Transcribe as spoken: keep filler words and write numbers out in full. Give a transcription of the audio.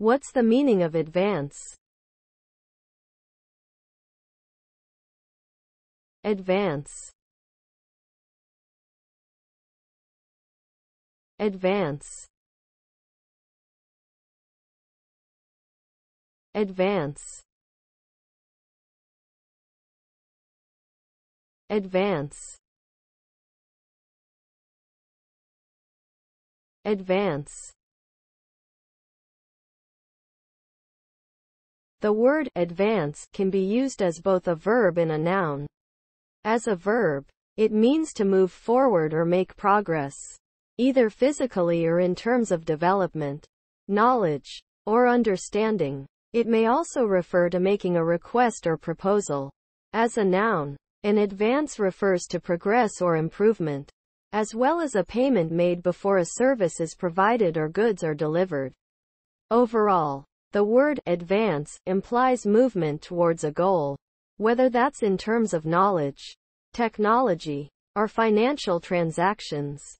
What's the meaning of advance? Advance. Advance. Advance. Advance. Advance. The word advance can be used as both a verb and a noun. As a verb, it means to move forward or make progress, either physically or in terms of development, knowledge, or understanding. It may also refer to making a request or proposal. As a noun, an advance refers to progress or improvement, as well as a payment made before a service is provided or goods are delivered. Overall, the word advance implies movement towards a goal, whether that's in terms of knowledge, technology, or financial transactions.